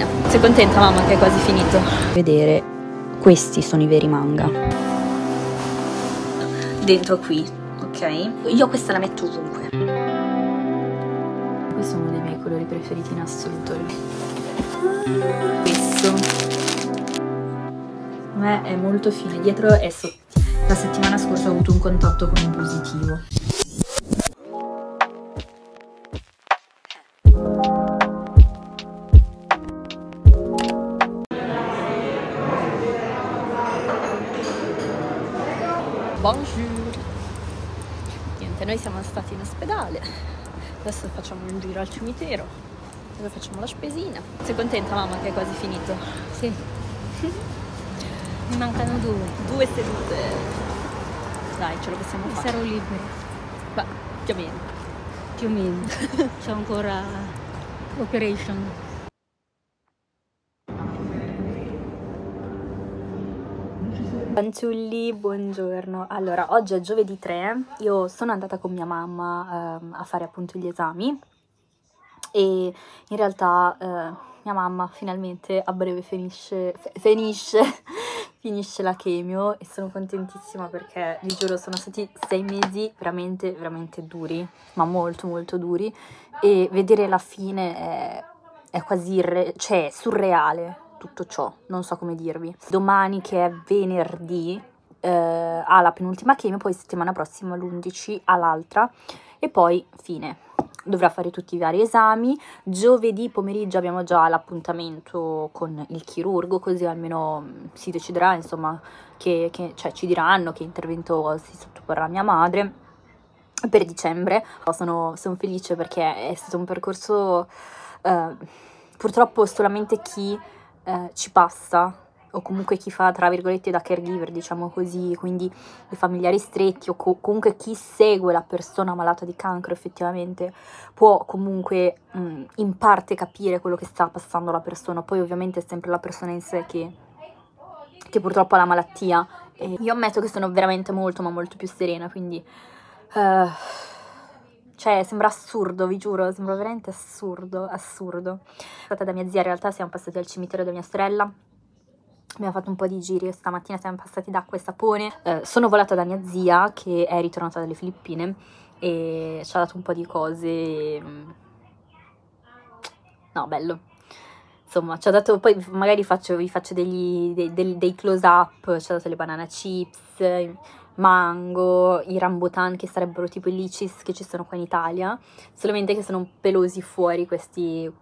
Filipina. Sei contenta, mamma, che è quasi finito? Vedere, questi sono i veri manga. Dentro qui, ok? Io questa la metto ovunque. Questo è uno dei miei colori preferiti in assoluto. Questo. A me è molto fine, dietro è sottile. La settimana scorsa ho avuto un contatto con un positivo. Buongiorno! Niente, noi siamo stati in ospedale. Adesso facciamo un giro al cimitero. Dove facciamo la spesina. Sei contenta, mamma, che è quasi finito? Sì. Mi mancano due sedute. Dai, ce lo possiamo fare. Sarò libera. Ma più o meno. Più o meno. C'è ancora operation. Fanciulli, buongiorno. Allora, oggi è giovedì 3. Io sono andata con mia mamma a fare appunto gli esami. E in realtà mia mamma finalmente a breve finisce la chemio e sono contentissima perché vi giuro sono stati 6 mesi veramente veramente duri, ma molto molto duri, e vedere la fine è quasi surreale tutto ciò, non so come dirvi. Domani, che è venerdì, ha la penultima chemio, poi settimana prossima l'11 ha l'altra e poi fine. Dovrà fare tutti i vari esami. Giovedì pomeriggio abbiamo già l'appuntamento con il chirurgo, così almeno si deciderà, insomma, cioè ci diranno che intervento si sottoporrà a mia madre per dicembre. Sono felice perché è stato un percorso, purtroppo solamente chi ci passa, o comunque chi fa tra virgolette da caregiver, diciamo così, quindi i familiari stretti o comunque chi segue la persona malata di cancro effettivamente può comunque in parte capire quello che sta passando la persona. Poi ovviamente è sempre la persona in sé che purtroppo ha la malattia, e io ammetto che sono veramente molto ma molto più serena, quindi cioè sembra assurdo, vi giuro, sembra veramente assurdo, assurdo. È stata da mia zia, in realtà siamo passati al cimitero da mia sorella. Abbiamo fatto un po' di giri, stamattina siamo passati da acqua e sapone. Sono volata da mia zia che è ritornata dalle Filippine e ci ha dato un po' di cose. No, bello. Insomma, ci ha dato, poi magari vi faccio dei close up, ci ha dato le banana chips, mango, i rambutan che sarebbero tipo i licis che ci sono qua in Italia, solamente che sono pelosi fuori questi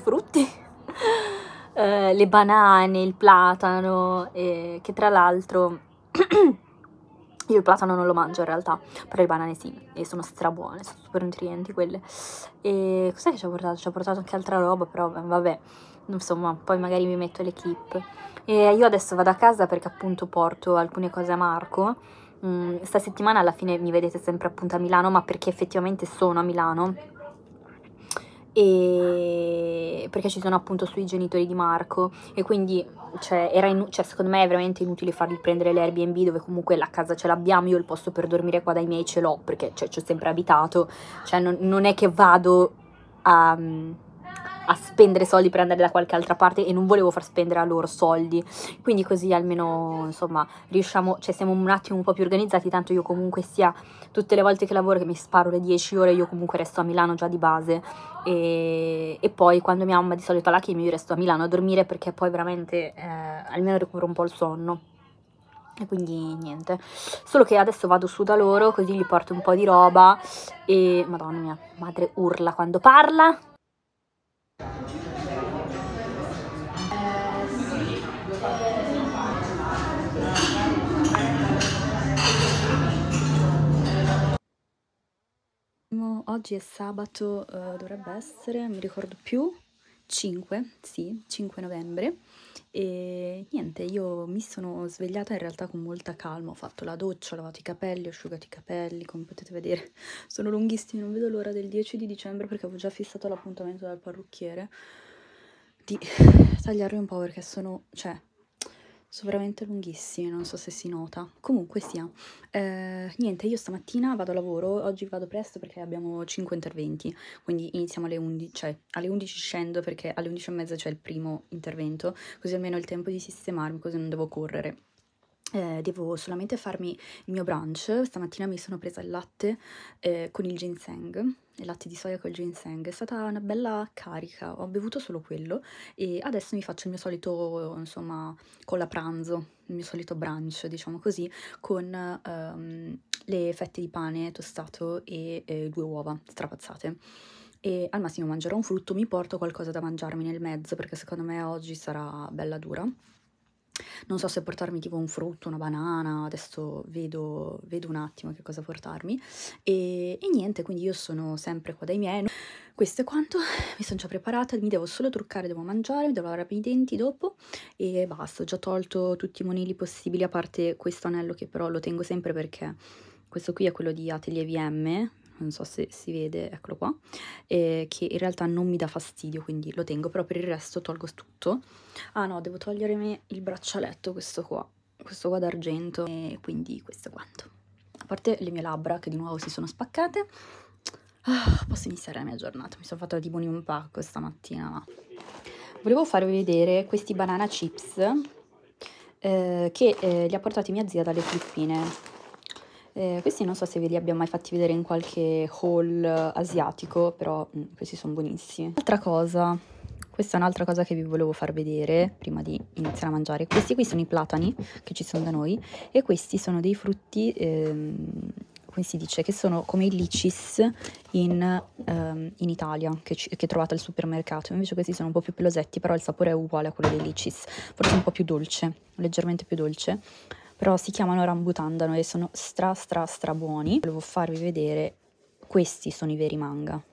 frutti. Le banane, il platano, che tra l'altro io il platano non lo mangio in realtà, però le banane sì, e sono strabuone, sono super nutrienti quelle. E cos'è che ci ha portato? Ci ha portato anche altra roba, però vabbè, insomma, poi magari vi metto le clip. E io adesso vado a casa perché appunto porto alcune cose a Marco. Sta settimana alla fine mi vedete sempre appunto a Milano, ma perché effettivamente sono a Milano. E perché ci sono appunto sui genitori di Marco, e quindi cioè, secondo me è veramente inutile fargli prendere l'Airbnb, dove comunque la casa ce l'abbiamo, io il posto per dormire qua dai miei ce l'ho perché ci ho sempre abitato, cioè non è che vado a spendere soldi per andare da qualche altra parte, e non volevo far spendere a loro soldi, quindi così almeno insomma riusciamo, cioè siamo un attimo un po' più organizzati, tanto io comunque sia tutte le volte che lavoro, che mi sparo le 10 ore, io comunque resto a Milano già di base, e poi quando mia mamma di solito ha la chemio io resto a Milano a dormire perché poi veramente almeno recupero un po' il sonno. E quindi niente, solo che adesso vado su da loro così gli porto un po' di roba. E madonna, mia madre urla quando parla. Oggi è sabato, dovrebbe essere, non mi ricordo più, 5, sì, 5 novembre, e niente, io mi sono svegliata in realtà con molta calma, ho fatto la doccia, ho lavato i capelli, ho asciugato i capelli, come potete vedere sono lunghissimi, non vedo l'ora del 10 di dicembre perché avevo già fissato l'appuntamento dal parrucchiere, di tagliarli un po' perché sono, cioè, sono veramente lunghissimi, non so se si nota. Comunque sia, niente, io stamattina vado a lavoro, oggi vado presto perché abbiamo 5 interventi, quindi iniziamo alle 11, cioè alle 11 scendo perché alle 11:30 c'è il primo intervento, così almeno ho il tempo di sistemarmi, così non devo correre. Devo solamente farmi il mio brunch. Stamattina mi sono presa il latte con il ginseng, il latte di soia col ginseng, è stata una bella carica, ho bevuto solo quello e adesso mi faccio il mio solito, insomma, con la pranzo, il mio solito brunch, diciamo così, con le fette di pane tostato e 2 uova strapazzate. E al massimo mangerò un frutto, mi porto qualcosa da mangiarmi nel mezzo perché secondo me oggi sarà bella dura. Non so se portarmi tipo un frutto, una banana, adesso vedo un attimo che cosa portarmi e niente, quindi io sono sempre qua dai miei. Questo è quanto, mi sono già preparata, mi devo solo truccare, devo mangiare, mi devo lavarmi i denti dopo e basta. Ho già tolto tutti i monili possibili, a parte questo anello che però lo tengo sempre perché questo qui è quello di Atelier VM, non so se si vede, eccolo qua, che in realtà non mi dà fastidio, quindi lo tengo, però per il resto tolgo tutto. Ah no, devo togliermi il braccialetto, questo qua d'argento, e quindi questo è quanto. A parte le mie labbra che di nuovo si sono spaccate, posso iniziare la mia giornata, mi sono fatta tipo un pacco stamattina. Ma volevo farvi vedere questi banana chips che li ha portati mia zia dalle Filippine. Questi non so se ve li abbia mai fatti vedere in qualche haul asiatico, però questi sono buonissimi. Altra cosa, questa è un'altra cosa che vi volevo far vedere prima di iniziare a mangiare. Questi qui sono i platani che ci sono da noi e questi sono dei frutti, come si dice, che sono come i licis in Italia, che trovate al supermercato. Invece questi sono un po' più pelosetti, però il sapore è uguale a quello dei licis, forse un po' più dolce, leggermente più dolce. Però si chiamano rambutandano e sono stra buoni. Volevo farvi vedere, questi sono i veri mango,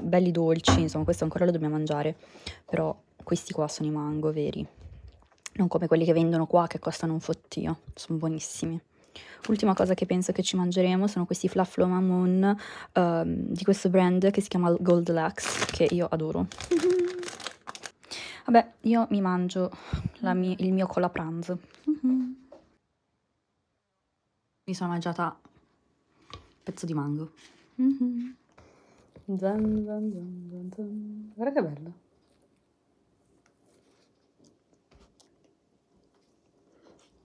belli dolci, insomma questo ancora lo dobbiamo mangiare, però questi qua sono i mango veri, non come quelli che vendono qua che costano un fottio, sono buonissimi. L'ultima cosa che penso che ci mangeremo sono questi Fluffalo Mamoon di questo brand che si chiama Gold Lux, che io adoro. Vabbè, io mi mangio il mio colapranzo. Mi sono mangiata un pezzo di mango. Zan, zan, zan, zan. Guarda che bello.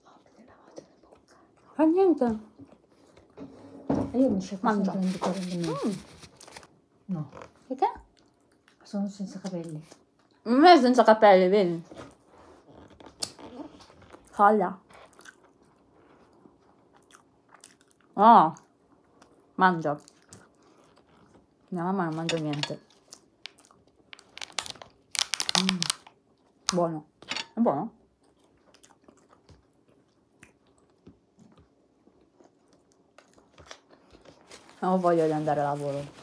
Oh, perché lavate la bocca? Ah, niente. E io mi sono mangio. No. E te? Sono senza capelli. Non è senza capelli, vedi? Colla. Oh! Mangia. Mia mamma non mangia niente. Buono. È buono? Non voglio di andare a lavoro.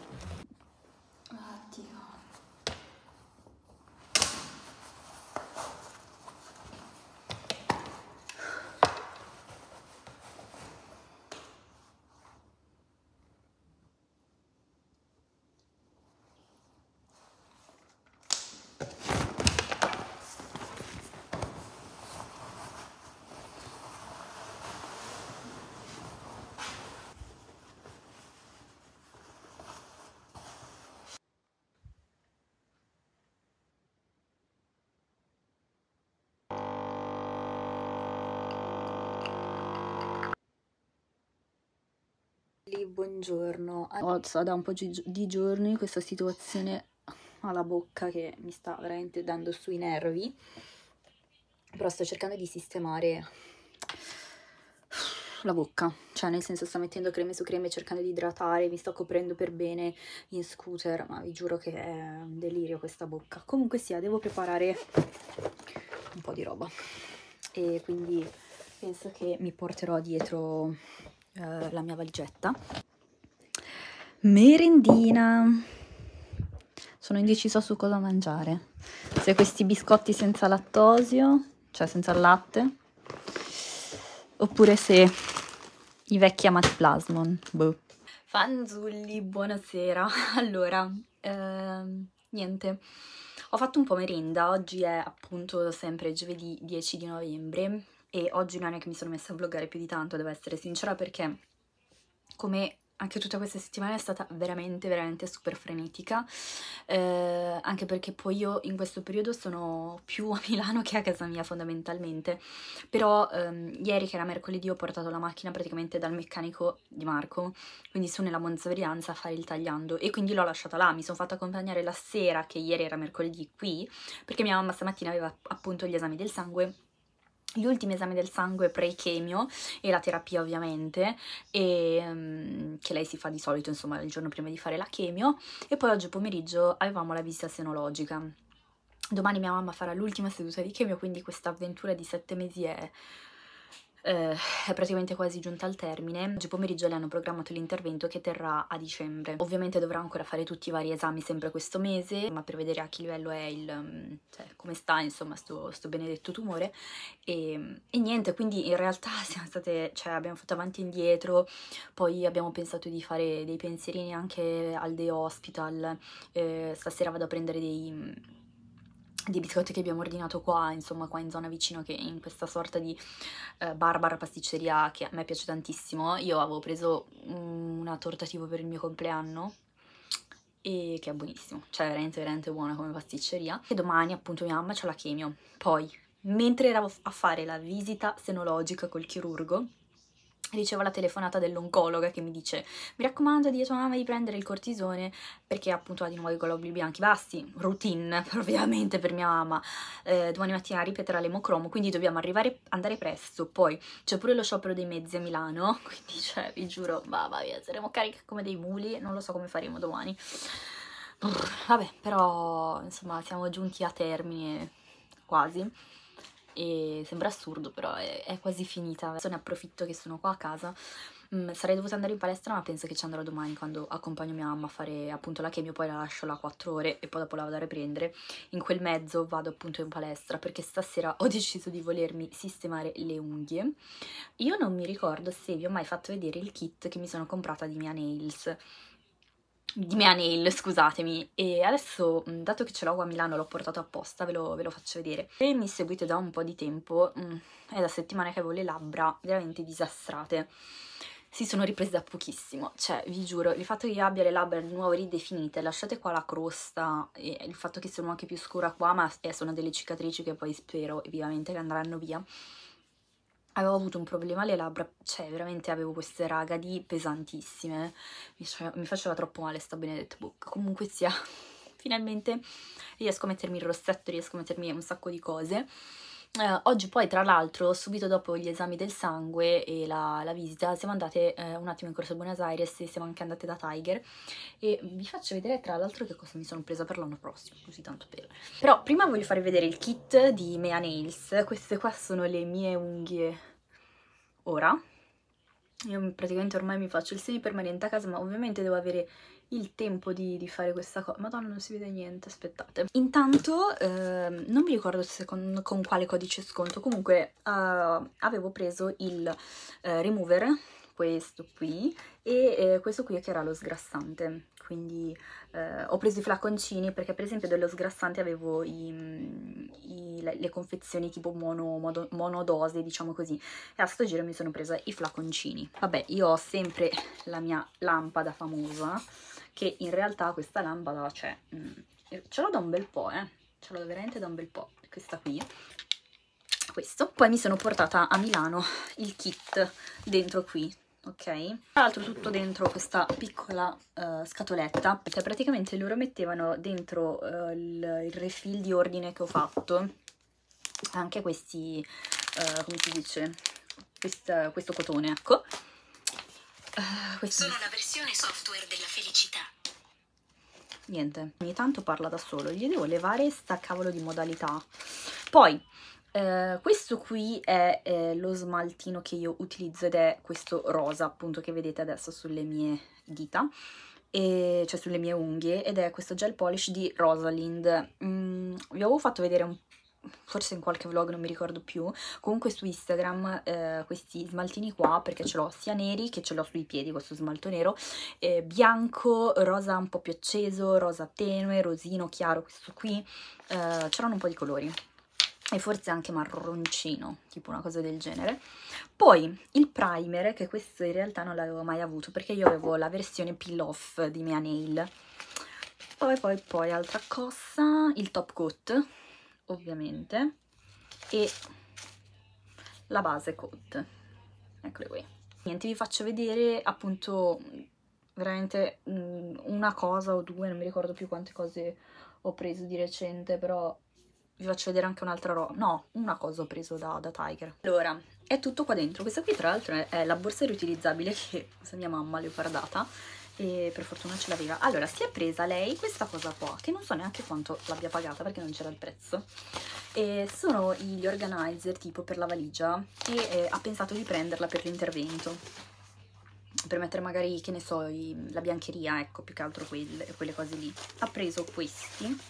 Buongiorno, so da un po' di giorni questa situazione alla bocca che mi sta veramente dando sui nervi, però sto cercando di sistemare la bocca, cioè nel senso sto mettendo creme su creme, cercando di idratare, mi sto coprendo per bene in scooter, ma vi giuro che è un delirio questa bocca. Comunque sia, devo preparare un po' di roba e quindi penso che mi porterò dietro la mia valigetta. Merendina, sono indecisa su cosa mangiare, se questi biscotti senza lattosio, cioè senza latte, oppure se i vecchi amati plasmon, boh. Fanzulli, buonasera. Allora niente, Ho fatto un po' merenda, oggi è appunto sempre giovedì 10 di novembre e oggi non è che mi sono messa a vloggare più di tanto, devo essere sincera, perché come anche tutta questa settimana è stata veramente super frenetica, anche perché poi io in questo periodo sono più a Milano che a casa mia fondamentalmente, però ieri che era mercoledì ho portato la macchina praticamente dal meccanico di Marco, quindi sono nella Monza Brianza a fare il tagliando e quindi l'ho lasciata là, mi sono fatta accompagnare la sera che ieri era mercoledì qui, perché mia mamma stamattina aveva appunto gli esami del sangue, gli ultimi esami del sangue pre-chemio e la terapia ovviamente, e, che lei si fa di solito insomma il giorno prima di fare la chemio, e poi oggi pomeriggio avevamo la visita senologica. Domani mia mamma farà l'ultima seduta di chemio, quindi questa avventura di 7 mesi è praticamente quasi giunta al termine. Oggi pomeriggio le hanno programmato l'intervento che terrà a dicembre. Ovviamente dovrà ancora fare tutti i vari esami sempre questo mese, ma per vedere a che livello è il, cioè come sta insomma sto benedetto tumore e niente, quindi in realtà siamo state, cioè abbiamo fatto avanti e indietro, poi abbiamo pensato di fare dei pensierini anche al day hospital, stasera vado a prendere dei biscotti che abbiamo ordinato qua, insomma qua in zona vicino, che in questa sorta di Barbara pasticceria che a me piace tantissimo. Io avevo preso una torta tipo per il mio compleanno e che è buonissimo, cioè veramente buona come pasticceria. E domani appunto mia mamma c'ha la chemio, poi mentre ero a fare la visita senologica col chirurgo ricevo la telefonata dell'oncologa che mi dice: mi raccomando di tua mamma di prendere il cortisone perché appunto ha di nuovo i globuli bianchi bassi, routine ovviamente per mia mamma, domani mattina ripeterà l'emocromo, quindi dobbiamo andare presto, poi c'è pure lo sciopero dei mezzi a Milano, quindi cioè vi giuro via, saremo cariche come dei muli, non lo so come faremo domani. Vabbè, però insomma siamo giunti a termine quasi. E sembra assurdo però è quasi finita. Adesso ne approfitto che sono qua a casa, sarei dovuta andare in palestra ma penso che ci andrò domani quando accompagno mia mamma a fare appunto la chemio, poi la lascio là 4 ore e poi dopo la vado a riprendere. In quel mezzo vado appunto in palestra perché stasera ho deciso di volermi sistemare le unghie. Io non mi ricordo se vi ho mai fatto vedere il kit che mi sono comprata di Mia Nails, scusatemi, e adesso dato che ce l'ho qua a Milano l'ho portato apposta, ve lo faccio vedere. Se mi seguite da un po' di tempo, è da settimane che avevo le labbra veramente disastrate, si sono riprese da pochissimo, cioè vi giuro il fatto che io abbia le labbra di nuovo ridefinite, lasciate qua la crosta e il fatto che sono anche più scura qua, ma sono delle cicatrici che poi spero vivamente che andranno via. Avevo avuto un problema alle labbra, cioè veramente avevo queste raga di pesantissime, mi faceva troppo male sta benedetta bocca. Comunque sia, finalmente riesco a mettermi il rossetto, riesco a mettermi un sacco di cose. Oggi poi tra l'altro subito dopo gli esami del sangue e la visita siamo andate un attimo in corso a Buenos Aires e siamo anche andate da Tiger e vi faccio vedere tra l'altro che cosa mi sono presa per l'anno prossimo, così tanto per. Però prima voglio farvi vedere il kit di Mia Nails. Queste qua sono le mie unghie ora. Io praticamente ormai mi faccio il semipermanente a casa, ma ovviamente devo avere il tempo di fare questa cosa. Madonna, non si vede niente, aspettate. Intanto, non mi ricordo se con quale codice sconto, comunque avevo preso il remover, questo qui, e questo qui che era lo sgrassante. Quindi ho preso i flaconcini perché per esempio dello sgrassante avevo le confezioni tipo monodose, diciamo così, e a sto giro mi sono presa i flaconcini. Vabbè, io ho sempre la mia lampada famosa, che in realtà questa lampada, cioè, ce l'ho da un bel po', ce l'ho veramente da un bel po', questa qui. Questo. Poi mi sono portata a Milano il kit dentro qui, ok? Tra l'altro tutto dentro questa piccola scatoletta, cioè praticamente loro mettevano dentro il refill di ordine che ho fatto, anche questi, come si dice, questo cotone, ecco. Questi. Sono la versione software della felicità. Niente, ogni tanto parla da solo, gli devo levare sta cavolo di modalità. Poi questo qui è lo smaltino che io utilizzo ed è questo rosa appunto che vedete adesso sulle mie dita, cioè sulle mie unghie, ed è questo gel polish di Rosalind. Vi avevo fatto vedere un forse in qualche vlog, non mi ricordo più, comunque su Instagram questi smaltini qua, perché ce l'ho sia neri, che ce l'ho sui piedi questo smalto nero, bianco, rosa un po' più acceso, rosa tenue, rosino chiaro, questo qui, c'erano un po' di colori e forse anche marroncino, tipo una cosa del genere. Poi il primer, che questo in realtà non l'avevo mai avuto perché io avevo la versione peel off di Mia Nail. Poi altra cosa, il top coat ovviamente, e la base coat, eccole qui. Niente, vi faccio vedere appunto veramente una cosa o due, non mi ricordo più quante cose ho preso di recente, però vi faccio vedere anche un'altra roba, no, una cosa ho preso da Tiger. Allora, è tutto qua dentro. Questa qui tra l'altro è la borsa riutilizzabile che mia mamma leopardata, e per fortuna ce l'aveva. Allora, si è presa lei questa cosa qua, che non so neanche quanto l'abbia pagata perché non c'era il prezzo, e sono gli organizer tipo per la valigia, e ha pensato di prenderla per l'intervento, per mettere magari, che ne so, la biancheria, ecco, più che altro quelle cose lì. Ha preso questi,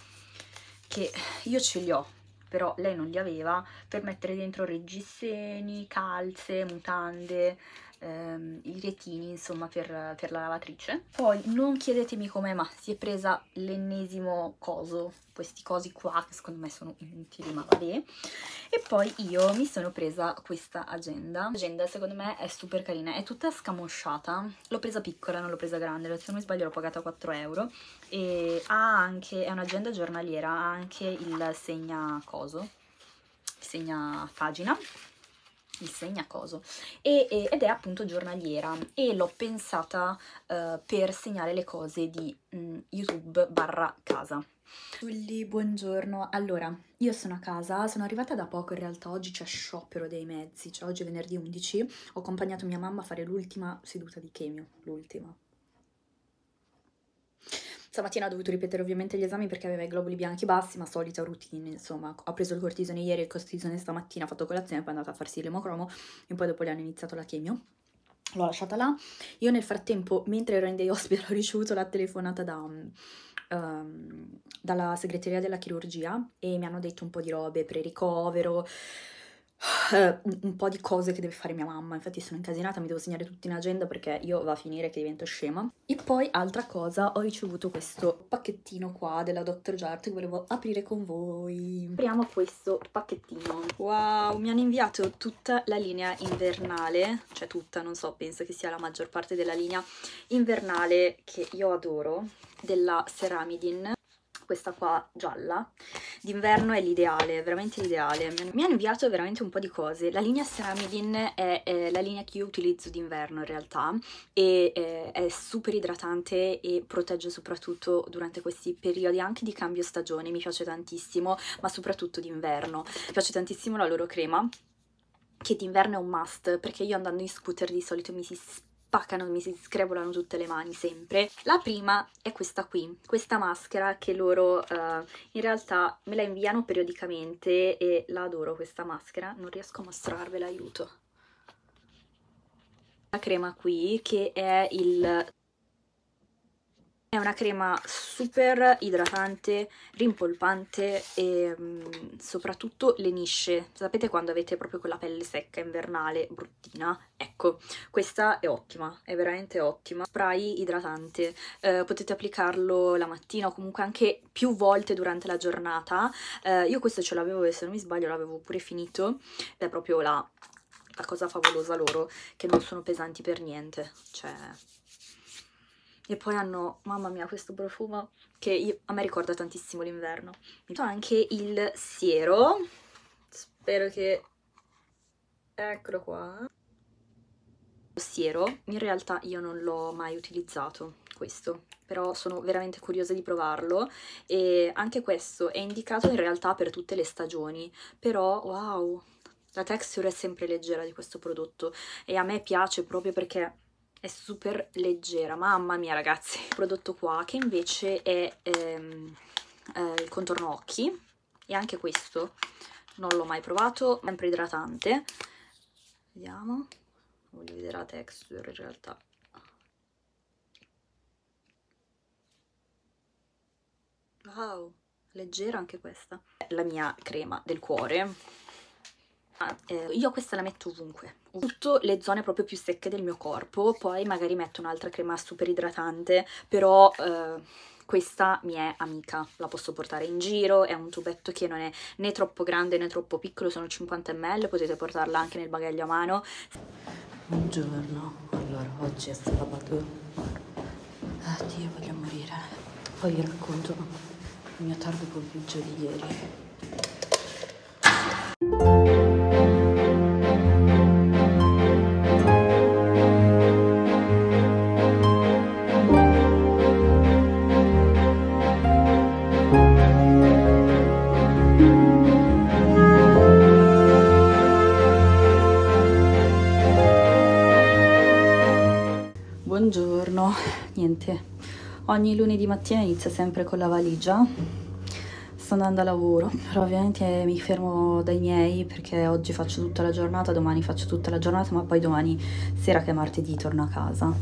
che io ce li ho, però lei non li aveva, per mettere dentro reggiseni, calze, mutande, i retini, insomma, per la lavatrice. Poi non chiedetemi com'è, ma si è presa l'ennesimo coso, questi cosi qua che secondo me sono inutili, ma vabbè. E poi io mi sono presa questa agenda. L'agenda secondo me è super carina, è tutta scamosciata, l'ho presa piccola, non l'ho presa grande, se non mi sbaglio l'ho pagata 4 euro, e ha anche, è un'agenda giornaliera, ha anche il segna coso, il segna pagina, il segnacoso, ed è appunto giornaliera, e l'ho pensata per segnare le cose di YouTube barra casa. Giulli, buongiorno. Allora, io sono a casa, sono arrivata da poco in realtà, oggi c'è sciopero dei mezzi, cioè oggi è venerdì 11, ho accompagnato mia mamma a fare l'ultima seduta di chemio, l'ultima. Stamattina ho dovuto ripetere ovviamente gli esami perché aveva i globuli bianchi bassi, ma solita routine, insomma. Ho preso il cortisone ieri e il cortisone stamattina, ho fatto colazione, poi è andata a farsi l'emocromo e poi dopo le hanno iniziato la chemio. L'ho lasciata là. Io nel frattempo, mentre ero in day hospital, ho ricevuto la telefonata dalla segreteria della chirurgia e mi hanno detto un po' di robe per il ricovero, un po' di cose che deve fare mia mamma. Infatti sono incasinata, mi devo segnare tutto in agenda perché io va a finire che divento scema. E poi altra cosa, ho ricevuto questo pacchettino qua della Dr. Jart che volevo aprire con voi. Apriamo questo pacchettino. Wow, mi hanno inviato tutta la linea invernale, cioè tutta, non so, penso che sia la maggior parte della linea invernale che io adoro, della Ceramidin. Questa qua gialla, d'inverno è l'ideale, veramente l'ideale. Mi hanno inviato veramente un po' di cose. La linea Ceramidin è la linea che io utilizzo d'inverno in realtà, e è super idratante e protegge soprattutto durante questi periodi anche di cambio stagione, mi piace tantissimo, ma soprattutto d'inverno. Mi piace tantissimo la loro crema, che d'inverno è un must, perché io andando in scooter di solito mi si spaccano, mi si screbolano tutte le mani sempre. La prima è questa qui, questa maschera che loro in realtà me la inviano periodicamente e la adoro questa maschera, non riesco a mostrarvela, aiuto. La crema qui, che è una crema super idratante, rimpolpante e soprattutto lenisce. Sapete quando avete proprio quella pelle secca, invernale, bruttina? Ecco, questa è ottima, è veramente ottima. Spray idratante, potete applicarlo la mattina o comunque anche più volte durante la giornata. Io questo ce l'avevo e se non mi sbaglio l'avevo pure finito, ed è proprio la cosa favolosa loro, che non sono pesanti per niente, cioè... E poi hanno, mamma mia, questo profumo che a me ricorda tantissimo l'inverno. Mi do anche il siero, spero che... Eccolo qua. Lo siero, in realtà io non l'ho mai utilizzato, questo, però sono veramente curiosa di provarlo. E anche questo è indicato in realtà per tutte le stagioni, però wow, la texture è sempre leggera di questo prodotto e a me piace proprio perché... è super leggera, mamma mia ragazzi. Il prodotto qua che invece è il contorno occhi, e anche questo non l'ho mai provato, sempre idratante. Vediamo, voglio vedere la texture in realtà. Wow, leggera anche questa. La mia crema del cuore. Io questa la metto ovunque, tutto le zone proprio più secche del mio corpo. Poi magari metto un'altra crema super idratante, però questa mi è amica, la posso portare in giro, è un tubetto che non è né troppo grande né troppo piccolo, sono 50 ml, potete portarla anche nel bagaglio a mano. Buongiorno, allora oggi è sabato, Dio voglio morire, poi vi racconto il mio tardo pomeriggio di ieri. Buongiorno, niente, ogni lunedì mattina inizio sempre con la valigia, sto andando a lavoro, però ovviamente mi fermo dai miei perché oggi faccio tutta la giornata, domani faccio tutta la giornata, ma poi domani sera, che è martedì, torno a casa.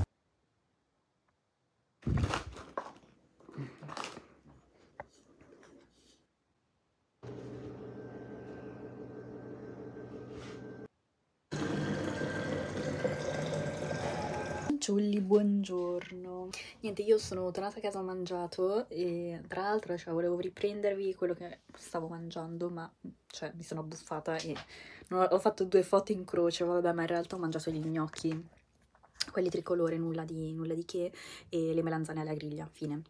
Buongiorno. Niente, io sono tornata a casa, ho mangiato e tra l'altro, cioè, volevo riprendervi quello che stavo mangiando, ma cioè mi sono abbuffata e ho fatto 2 foto in croce, vabbè, ma in realtà ho mangiato gli gnocchi, quelli tricolore, nulla di che, e le melanzane alla griglia, fine.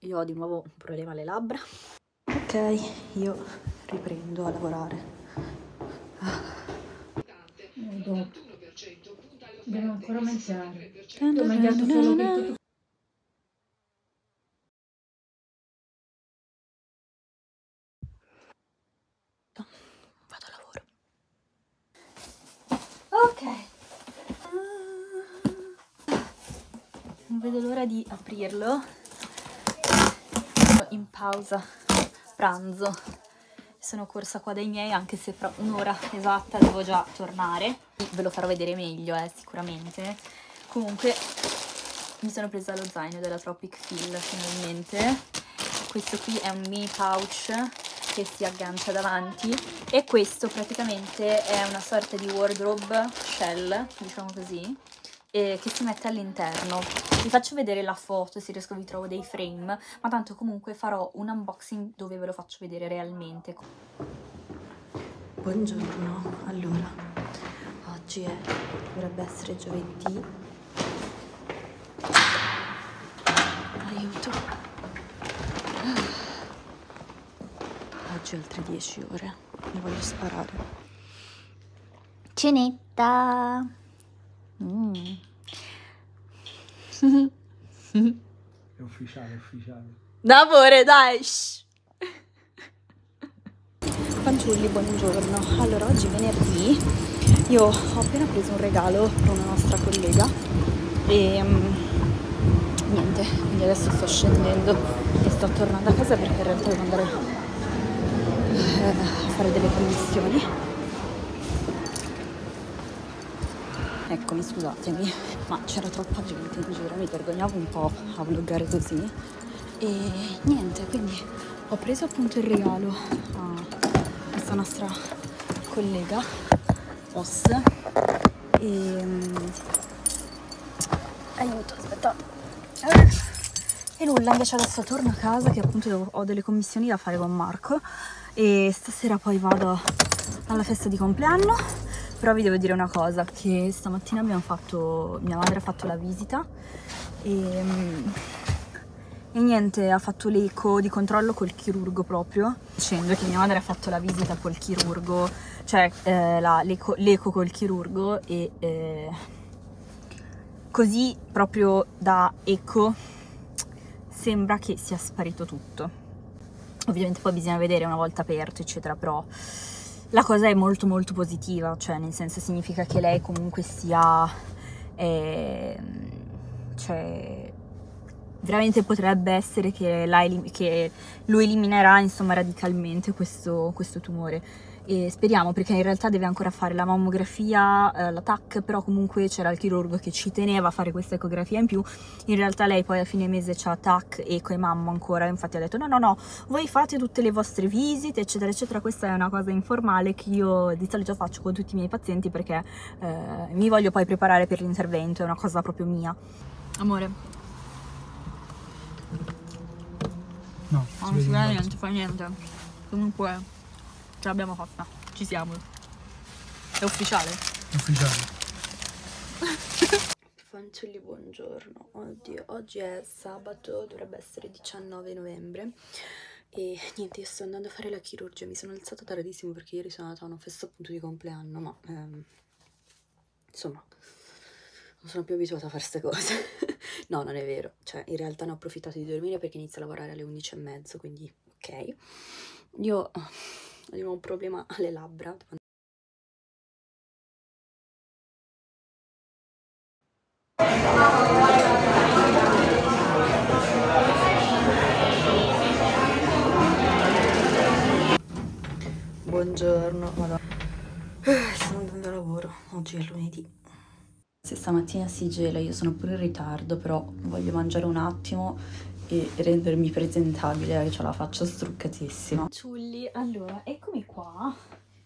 Io ho di nuovo un problema alle labbra. Ok, io riprendo a lavorare. Devo ancora mangiare. Ho mangiato solo questo. Vado a lavoro. Ok. Non vedo l'ora di aprirlo. Sono in pausa pranzo. Sono corsa qua dai miei, anche se fra un'ora esatta devo già tornare. Ve lo farò vedere meglio, sicuramente. Comunque mi sono presa lo zaino della Tropic Feel, finalmente. Questo qui è un mini pouch che si aggancia davanti e questo praticamente è una sorta di wardrobe shell, diciamo così, che si mette all'interno. Vi faccio vedere la foto se riesco, vi trovo dei frame, ma tanto comunque farò un unboxing dove ve lo faccio vedere realmente. Buongiorno, allora oggi dovrebbe essere giovedì, aiuto, oggi ho altre 10 ore, mi voglio sparare. Cenetta. È ufficiale, ufficiale. D'amore, dai! Fanciulli, buongiorno. Allora, oggi venerdì io ho appena preso un regalo per una nostra collega e niente, quindi adesso sto scendendo e sto tornando a casa perché in realtà devo andare a fare delle commissioni. Eccomi, scusatemi, ma c'era troppa gente in giro, mi vergognavo un po' a vloggare così. E niente, quindi ho preso appunto il regalo a questa nostra collega, Os. E aiuto, aspetta. E nulla, invece adesso torno a casa che appunto ho delle commissioni da fare con Marco. E stasera poi vado alla festa di compleanno. Però vi devo dire una cosa, che stamattina abbiamo fatto, mia madre ha fatto la visita e niente, ha fatto l'eco di controllo col chirurgo proprio, dicendo che mia madre ha fatto la visita col chirurgo, cioè l'eco col chirurgo e così proprio da eco sembra che sia sparito tutto. Ovviamente poi bisogna vedere una volta aperto eccetera, però la cosa è molto molto positiva, cioè nel senso significa che lei comunque sia, cioè veramente potrebbe essere che lui eliminerà insomma radicalmente questo tumore e speriamo, perché in realtà deve ancora fare la mammografia, la TAC, però comunque c'era il chirurgo che ci teneva a fare questa ecografia in più. In realtà lei poi a fine mese c'ha TAC, eco e mamma ancora, infatti ha detto no no no, voi fate tutte le vostre visite eccetera eccetera. Questa è una cosa informale che io di solito faccio con tutti i miei pazienti, perché mi voglio poi preparare per l'intervento, è una cosa proprio mia. Amore, no, non si vede niente, fa niente. Comunque ce l'abbiamo fatta, ci siamo. È ufficiale? È ufficiale. Fanciulli, buongiorno. Oddio, oggi è sabato, dovrebbe essere 19 novembre. E niente, io sto andando a fare la chirurgia. Mi sono alzata tardissimo perché ieri sono andata a una festa appunto di compleanno, ma insomma, non sono più abituata a fare queste cose. No, non è vero, cioè in realtà ne ho approfittato di dormire perché inizio a lavorare alle 11:30, quindi ok. Io avevo un problema alle labbra. Buongiorno, madonna. Sono andando a lavoro, oggi è lunedì. Se stamattina si gela, io sono pure in ritardo, però voglio mangiare un attimo e rendermi presentabile, che ho la faccia struccatissima. Ciulli, allora, eccomi qua.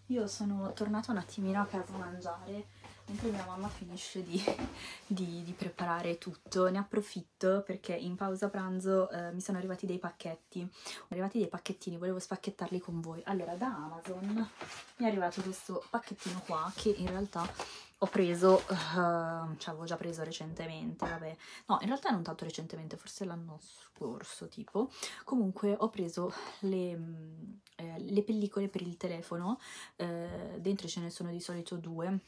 Io sono tornata un attimino a casa a mangiare, mentre mia mamma finisce di preparare tutto. Ne approfitto perché in pausa pranzo mi sono arrivati dei pacchetti. Sono arrivati dei pacchettini, volevo spacchettarli con voi. Allora, da Amazon mi è arrivato questo pacchettino qua, che in realtà ho preso, cioè avevo già preso recentemente, vabbè, no, in realtà non tanto recentemente, forse l'anno scorso tipo. Comunque ho preso le pellicole per il telefono, dentro ce ne sono di solito due,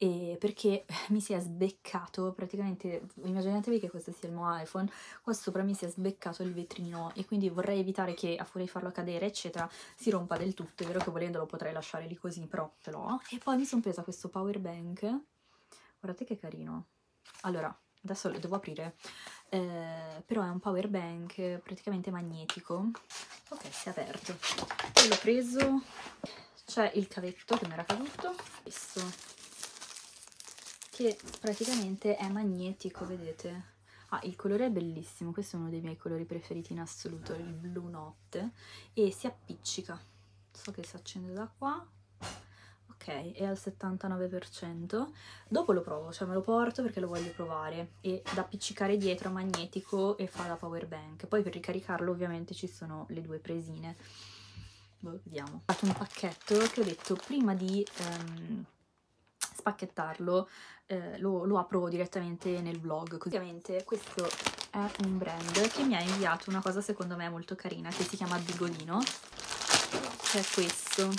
e perché mi si è sbeccato praticamente, immaginatevi che questo sia il mio iPhone, qua sopra mi si è sbeccato il vetrino e quindi vorrei evitare che a furia di farlo cadere eccetera si rompa del tutto. È vero che volendolo potrei lasciare lì così, però ce l'ho. E poi mi sono presa questo power bank, guardate che carino. Allora, adesso lo devo aprire, però è un power bank praticamente magnetico. Ok, si è aperto. Poi l'ho preso, c'è il cavetto che mi era caduto, questo che praticamente è magnetico, vedete? Ah, il colore è bellissimo, questo è uno dei miei colori preferiti in assoluto, il blu notte, e si appiccica. So che si accende da qua. Ok, è al 79%. Dopo lo provo, cioè me lo porto perché lo voglio provare. E da appiccicare dietro è magnetico e fa la power bank. Poi per ricaricarlo ovviamente ci sono le due presine. Boh, vediamo. Ho fatto un pacchetto che ho detto prima di spacchettarlo, lo apro direttamente nel vlog. Ovviamente questo è un brand che mi ha inviato una cosa secondo me molto carina che si chiama Bigodino, che è questo,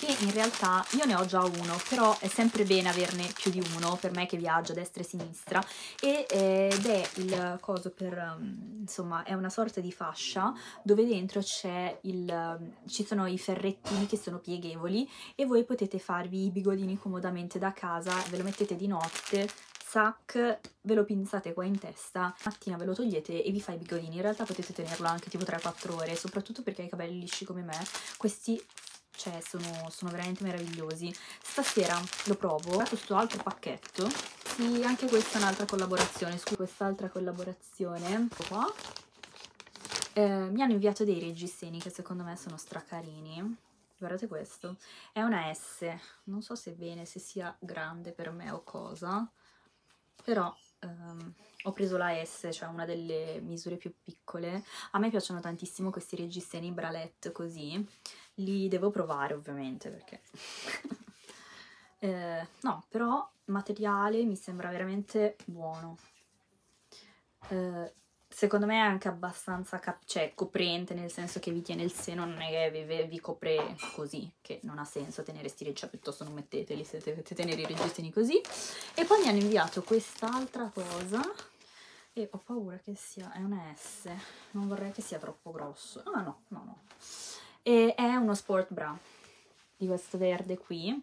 che in realtà io ne ho già uno, però è sempre bene averne più di uno, per me che viaggio a destra e a sinistra, ed è il coso per, insomma, è una sorta di fascia dove dentro c'è ci sono i ferrettini che sono pieghevoli e voi potete farvi i bigodini comodamente da casa, ve lo mettete di notte, zac, ve lo pinzate qua in testa, mattina ve lo togliete e vi fa i bigodini. In realtà potete tenerlo anche tipo 3-4 ore, soprattutto perché hai i capelli lisci come me, questi, cioè sono veramente meravigliosi. Stasera lo provo. Ho fatto questo altro pacchetto. Sì, anche questa è un'altra collaborazione. Scusa, quest'altra collaborazione. Qua. Mi hanno inviato dei reggiseni che secondo me sono stracarini. Guardate questo. È una S. Non so se bene, se sia grande per me o cosa. Però ho preso la S, cioè una delle misure più piccole. A me piacciono tantissimo questi reggiseni bralette così. Li devo provare ovviamente perché no, però materiale mi sembra veramente buono, secondo me è anche abbastanza cioè, coprente, nel senso che vi tiene il seno, non è che vi copre così, che non ha senso tenere sti reggiseni, cioè, piuttosto non metteteli se dovete tenere i reggiseni così. E poi mi hanno inviato quest'altra cosa e ho paura che sia, è una S, non vorrei che sia troppo grosso. Ah no, no, no. E è uno sport bra di questo verde qui,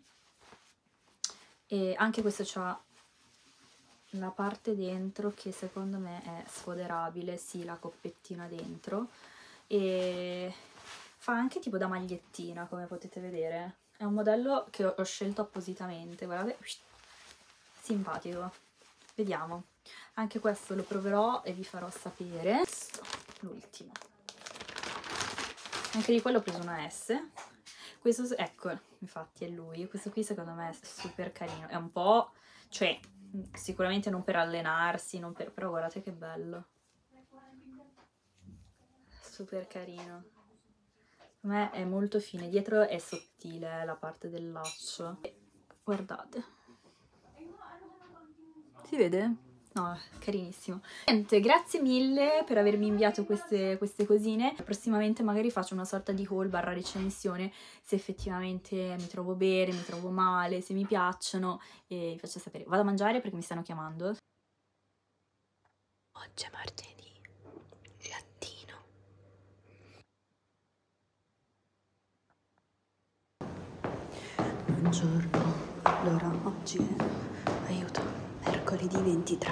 e anche questo c'ha la parte dentro che secondo me è sfoderabile, sì, la coppettina dentro, e fa anche tipo da magliettina, come potete vedere. È un modello che ho scelto appositamente, guardate, simpatico. Vediamo, anche questo lo proverò e vi farò sapere. L'ultimo, anche di quello ho preso una S. Questo, ecco, infatti è lui. Questo qui secondo me è super carino, è un po', cioè, sicuramente non per allenarsi, non per, però guardate che bello, super carino. A me è molto fine, dietro è sottile la parte del laccio. Guardate, si vede? No, carinissimo. Niente, grazie mille per avermi inviato queste cosine. Prossimamente magari faccio una sorta di haul barra recensione, se effettivamente mi trovo bene, mi trovo male, se mi piacciono, e vi faccio sapere. Vado a mangiare perché mi stanno chiamando. Oggi è martedì. Buongiorno, allora oggi è, aiuto, mercoledì 23,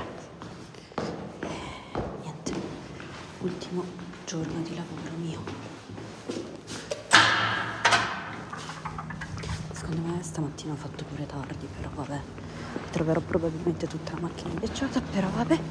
niente, ultimo giorno di lavoro mio. Secondo me stamattina ho fatto pure tardi, però vabbè, troverò probabilmente tutta la macchina invecchiata, però vabbè.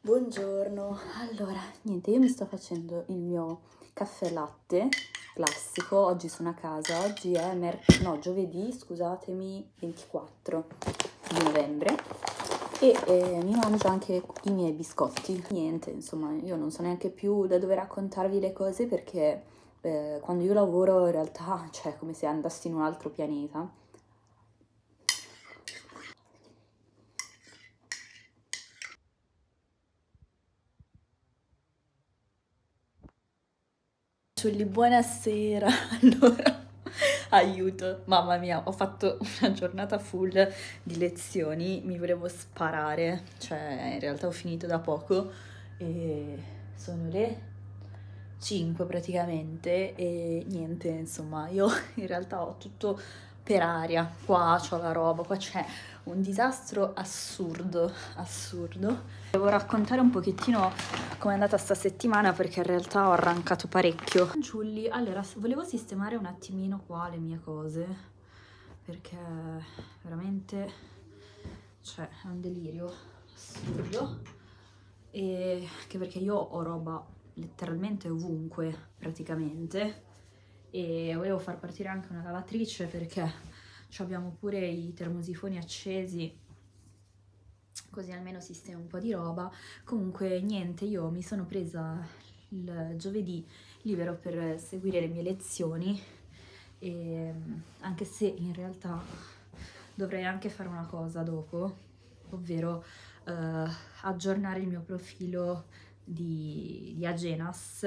Buongiorno, allora niente, io mi sto facendo il mio caffè latte classico. Oggi sono a casa, oggi è giovedì, scusatemi, 24 di novembre, e mi mangio anche i miei biscotti. Niente, insomma, io non so neanche più da dove raccontarvi le cose, perché quando io lavoro in realtà, cioè, è come se andassi in un altro pianeta. Buonasera, allora, aiuto, mamma mia, ho fatto una giornata full di lezioni, mi volevo sparare, cioè in realtà ho finito da poco e sono le 5 praticamente, e niente, insomma, io in realtà ho tutto per aria, qua c'ho la roba, qua c'è un disastro assurdo, assurdo. Devo raccontare un pochettino com'è andata sta settimana, perché in realtà ho arrancato parecchio. Giulli, allora, volevo sistemare un attimino qua le mie cose, perché veramente, cioè, è un delirio assurdo, e anche perché io ho roba letteralmente ovunque, praticamente, e volevo far partire anche una lavatrice, perché abbiamo pure i termosifoni accesi, così almeno sistema un po' di roba. Comunque niente, io mi sono presa il giovedì libero per seguire le mie lezioni, e anche se in realtà dovrei anche fare una cosa dopo, ovvero aggiornare il mio profilo di Agenas,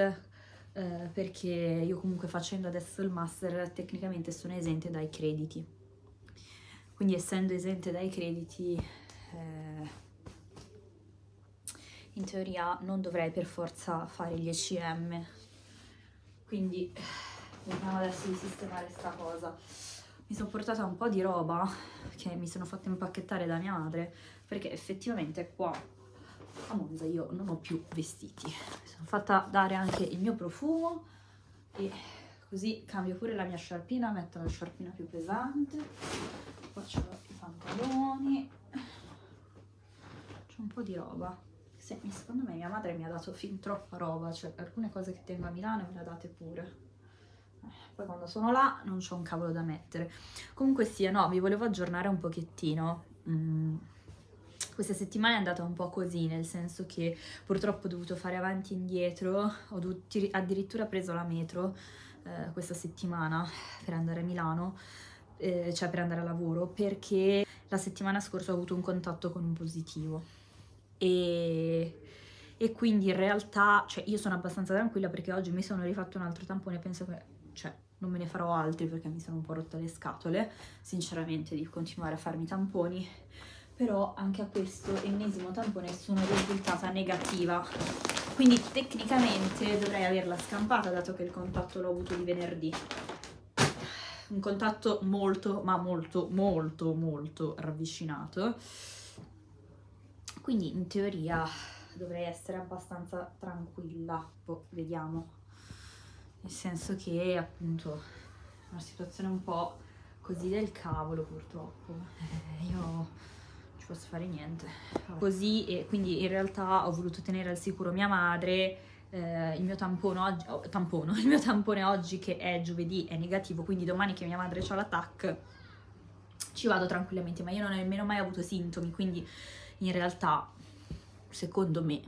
perché io comunque, facendo adesso il master, tecnicamente sono esente dai crediti, quindi essendo esente dai crediti in teoria non dovrei per forza fare gli ECM, quindi vediamo adesso di sistemare sta cosa. Mi sono portata un po' di roba che mi sono fatta impacchettare da mia madre, perché effettivamente qua a Monza io non ho più vestiti. Mi sono fatta dare anche il mio profumo, e così cambio pure la mia sciarpina, metto la sciarpina più pesante, faccio i pantaloni, c'è un po' di roba. Secondo me mia madre mi ha dato fin troppa roba, cioè alcune cose che tengo a Milano me le ha date pure, poi quando sono là non c'ho un cavolo da mettere. Comunque sì, no, vi volevo aggiornare un pochettino Questa settimana è andata un po' così, nel senso che purtroppo ho dovuto fare avanti e indietro, ho addirittura preso la metro questa settimana per andare a Milano, cioè per andare a lavoro, perché la settimana scorsa ho avuto un contatto con un positivo e quindi in realtà, cioè, io sono abbastanza tranquilla perché oggi mi sono rifatto un altro tampone, penso che, cioè, non me ne farò altri perché mi sono un po' rotta le scatole, sinceramente, di continuare a farmi tamponi, però anche a questo ennesimo tampone sono risultata negativa, quindi tecnicamente dovrei averla scampata dato che il contatto l'ho avuto di venerdì. Un contatto molto, ma molto, molto, molto ravvicinato, quindi in teoria dovrei essere abbastanza tranquilla, boh, vediamo, nel senso che appunto è una situazione un po' così del cavolo purtroppo, io non ci posso fare niente, vabbè. Così, e quindi in realtà ho voluto tenere al sicuro mia madre. Il mio tampone oggi, che è giovedì, è negativo, quindi domani che mia madre ha la TAC ci vado tranquillamente, ma io non ho nemmeno mai avuto sintomi, quindi in realtà secondo me,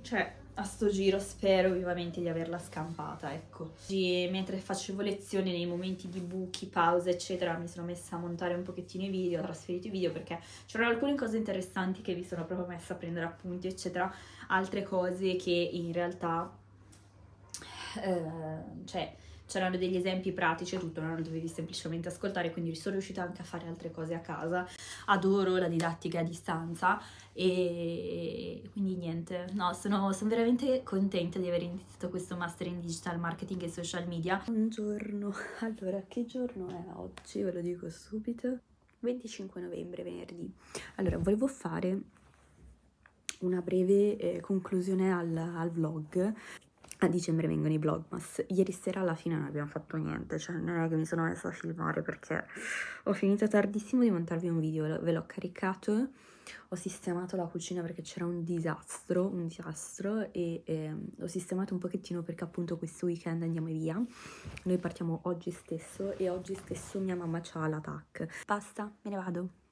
cioè, a sto giro spero vivamente di averla scampata, ecco. Oggi, mentre facevo lezione, nei momenti di buchi, pause eccetera, mi sono messa a montare un pochettino i video, ho trasferito i video perché c'erano alcune cose interessanti che vi sono proprio messa a prendere appunti eccetera, altre cose che in realtà cioè, c'erano degli esempi pratici e tutto, non lo dovevi semplicemente ascoltare, quindi sono riuscita anche a fare altre cose a casa. Adoro la didattica a distanza e quindi niente, no, sono veramente contenta di aver iniziato questo master in digital marketing e social media. Buongiorno, allora che giorno è oggi? Ve lo dico subito, 25 novembre, venerdì. Allora, volevo fare una breve conclusione al vlog. A dicembre vengono i vlogmas. Ieri sera alla fine non abbiamo fatto niente, cioè non è che mi sono messa a filmare perché ho finito tardissimo di montarvi un video, ve l'ho caricato, ho sistemato la cucina perché c'era un disastro e ho sistemato un pochettino perché appunto questo weekend andiamo via. Noi partiamo oggi stesso e oggi stesso mia mamma ha la TAC. Basta, me ne vado.